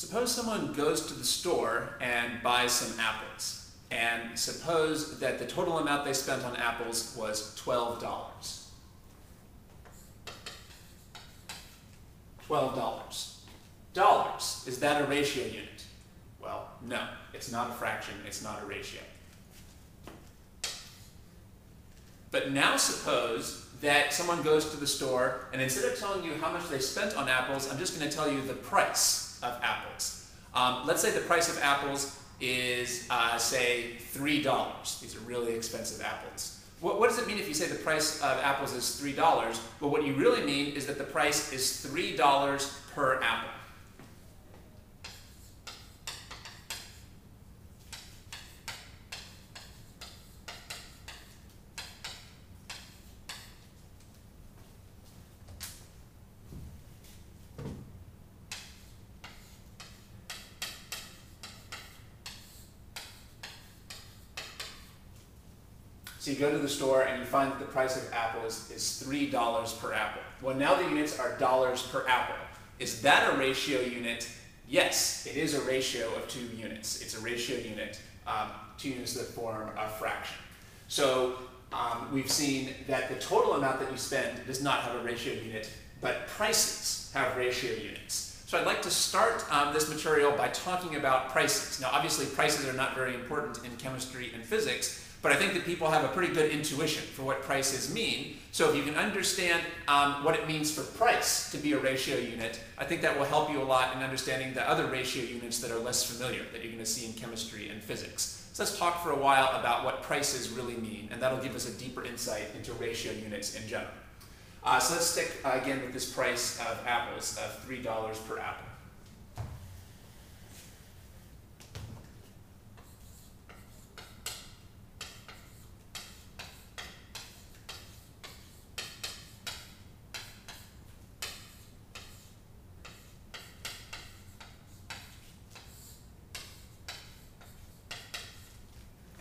Suppose someone goes to the store and buys some apples, and suppose that the total amount they spent on apples was $12. $12. Dollars, is that a ratio unit? Well, no, it's not a fraction, it's not a ratio. But now suppose that someone goes to the store, and instead of telling you how much they spent on apples, I'm just going to tell you the price of apples. Let's say the price of apples is, say, $3. These are really expensive apples. What does it mean if you say the price of apples is $3? Well, what you really mean is that the price is $3 per apple. So you go to the store and you find that the price of apples is $3 per apple. Well, now the units are dollars per apple. Is that a ratio unit? Yes, it is a ratio of two units. It's a ratio unit, 2 units that form a fraction. So we've seen that the total amount that you spend does not have a ratio unit, but prices have ratio units. So I'd like to start this material by talking about prices. Now, obviously, prices are not very important in chemistry and physics, but I think that people have a pretty good intuition for what prices mean. So if you can understand what it means for price to be a ratio unit, I think that will help you a lot in understanding the other ratio units that are less familiar that you're going to see in chemistry and physics. So let's talk for a while about what prices really mean, and that'll give us a deeper insight into ratio units in general. So let's stick again with this price of apples of $3 per apple.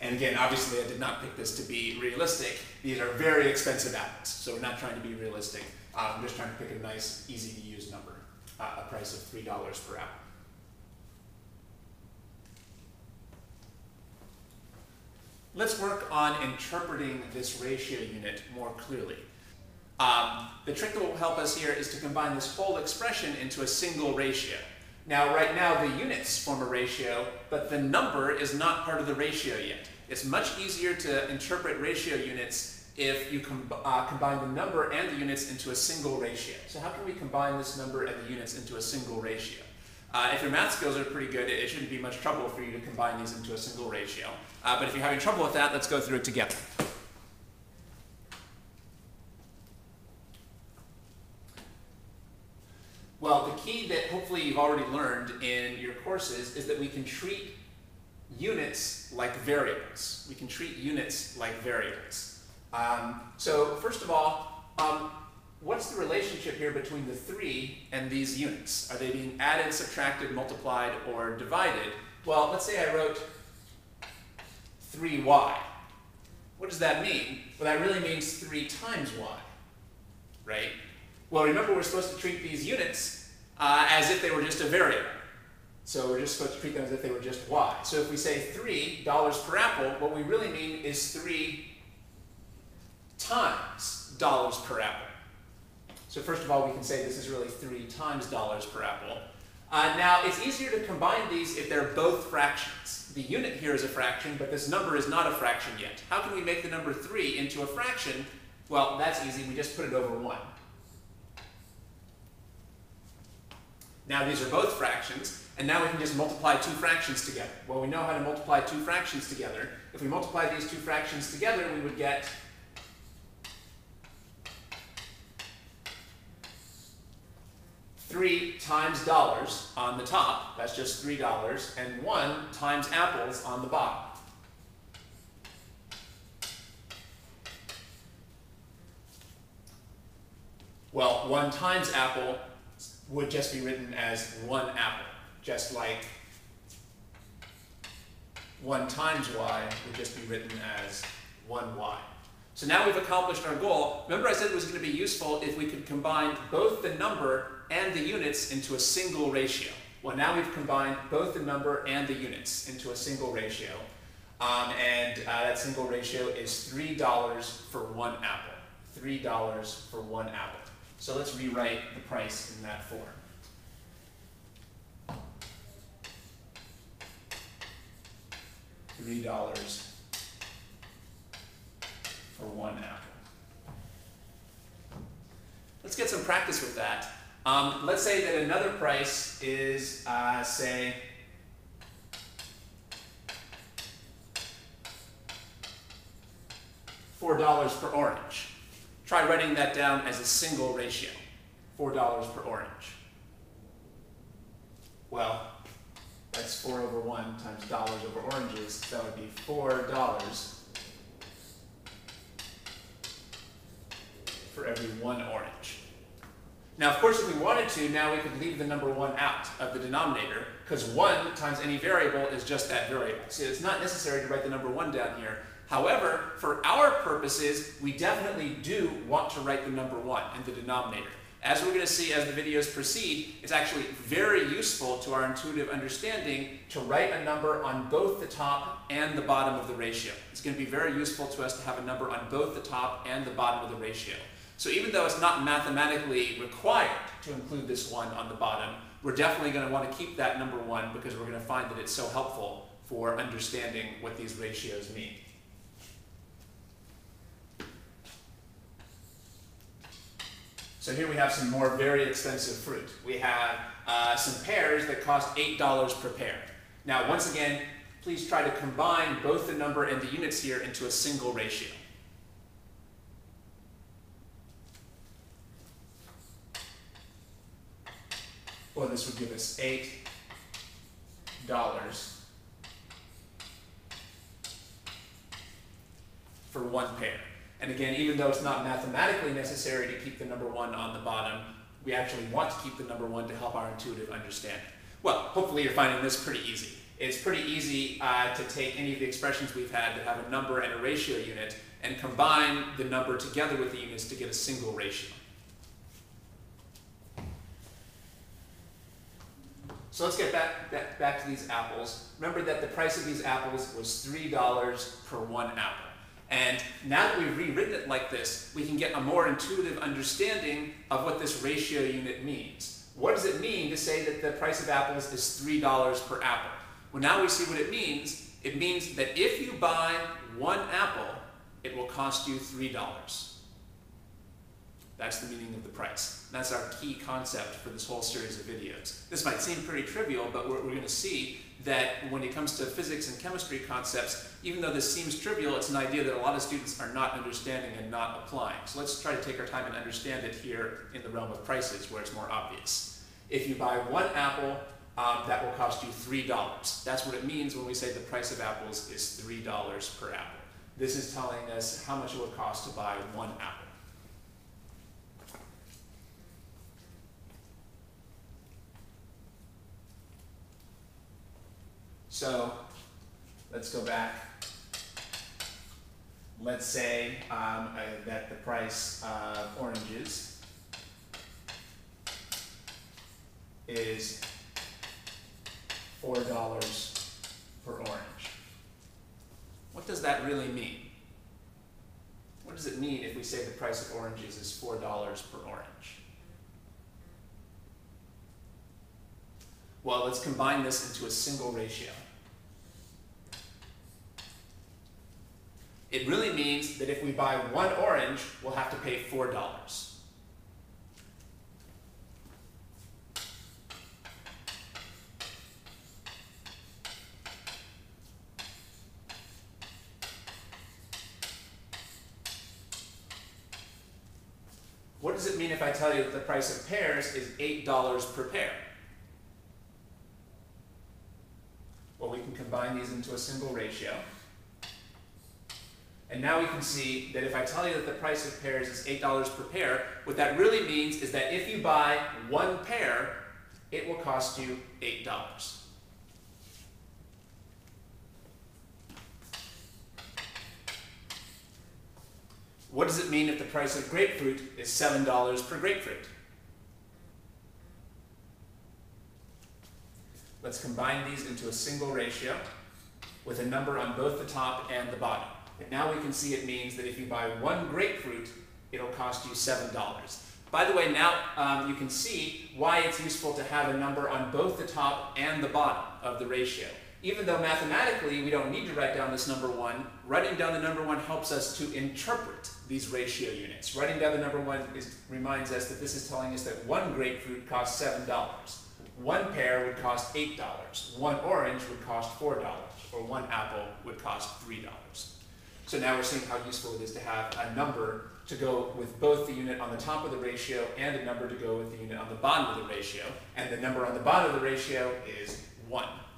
And again, obviously, I did not pick this to be realistic. These are very expensive apples, so we're not trying to be realistic. I'm just trying to pick a nice, easy-to-use number, a price of $3 per apple. Let's work on interpreting this ratio unit more clearly. The trick that will help us here is to combine this whole expression into a single ratio. Now, right now, the units form a ratio, but the number is not part of the ratio yet. It's much easier to interpret ratio units if you combine the number and the units into a single ratio. So how can we combine this number and the units into a single ratio? If your math skills are pretty good, it shouldn't be much trouble for you to combine these into a single ratio. But if you're having trouble with that, let's go through it together. Well, the key that hopefully you've already learned in your courses is that we can treat units like variables. We can treat units like variables. So first of all, what's the relationship here between the 3 and these units? Are they being added, subtracted, multiplied, or divided? Well, let's say I wrote 3y. What does that mean? Well, that really means 3 times y, right? Well, remember, we're supposed to treat these units as if they were just a variable. So we're just supposed to treat them as if they were just y. So if we say $3 per apple, what we really mean is 3 times dollars per apple. So first of all, we can say this is really 3 times dollars per apple. Now, it's easier to combine these if they're both fractions. The unit here is a fraction, but this number is not a fraction yet. How can we make the number 3 into a fraction? Well, that's easy. We just put it over 1. Now these are both fractions, and now we can just multiply 2 fractions together. Well, we know how to multiply 2 fractions together. If we multiply these 2 fractions together, we would get 3 times dollars on the top, that's just $3, and 1 times apples on the bottom. Well, 1 times apple would just be written as 1 apple, just like 1 times y would just be written as 1y. So now we've accomplished our goal. Remember, I said it was going to be useful if we could combine both the number and the units into a single ratio. Well, now we've combined both the number and the units into a single ratio. That single ratio is $3 for one apple. $3 for one apple. So let's rewrite the price in that form. $3 for one apple. Let's get some practice with that. Let's say that another price is, say, $4 per orange. Try writing that down as a single ratio, $4 per orange. Well, that's 4 over 1 times dollars over oranges, so that would be $4 for every one orange. Now, of course, if we wanted to, now we could leave the number 1 out of the denominator, because 1 times any variable is just that variable. So it's not necessary to write the number 1 down here. However, for our purposes, we definitely do want to write the number 1 in the denominator. As we're going to see as the videos proceed, it's actually very useful to our intuitive understanding to write a number on both the top and the bottom of the ratio. It's going to be very useful to us to have a number on both the top and the bottom of the ratio. So even though it's not mathematically required to include this 1 on the bottom, we're definitely going to want to keep that number 1 because we're going to find that it's so helpful for understanding what these ratios mean. So here we have some more very expensive fruit. We have some pears that cost $8 per pear. Now, once again, please try to combine both the number and the units here into a single ratio. Well, this would give us $8 for one pear. And again, even though it's not mathematically necessary to keep the number 1 on the bottom, we actually want to keep the number 1 to help our intuitive understanding. Well, hopefully you're finding this pretty easy. It's pretty easy to take any of the expressions we've had that have a number and a ratio unit and combine the number together with the units to get a single ratio. So let's get back to these apples. Remember that the price of these apples was $3 per one apple. And now that we've rewritten it like this, we can get a more intuitive understanding of what this ratio unit means. What does it mean to say that the price of apples is $3 per apple? Well, now we see what it means. It means that if you buy one apple, it will cost you $3. That's the meaning of the price. And that's our key concept for this whole series of videos. This might seem pretty trivial, but we're going to see that when it comes to physics and chemistry concepts, even though this seems trivial, it's an idea that a lot of students are not understanding and not applying. So let's try to take our time and understand it here in the realm of prices where it's more obvious. If you buy one apple, that will cost you $3. That's what it means when we say the price of apples is $3 per apple. This is telling us how much it would cost to buy one apple. So let's go back. Let's say that the price of oranges is $4 per orange. What does that really mean? What does it mean if we say the price of oranges is $4 per orange? Well, let's combine this into a single ratio. It really means that if we buy one orange, we'll have to pay $4. What does it mean if I tell you that the price of pears is $8 per pear? Well, we can combine these into a single ratio. And now we can see that if I tell you that the price of pears is $8 per pear, what that really means is that if you buy one pear, it will cost you $8. What does it mean if the price of grapefruit is $7 per grapefruit? Let's combine these into a single ratio with a number on both the top and the bottom. And now we can see it means that if you buy one grapefruit, it'll cost you $7. By the way, now you can see why it's useful to have a number on both the top and the bottom of the ratio. Even though mathematically we don't need to write down this number one, writing down the number one helps us to interpret these ratio units. Writing down the number one reminds us that this is telling us that one grapefruit costs $7. One pear would cost $8. One orange would cost $4. Or one apple would cost $3. So now we're seeing how useful it is to have a number to go with both the unit on the top of the ratio and a number to go with the unit on the bottom of the ratio. And the number on the bottom of the ratio is 1.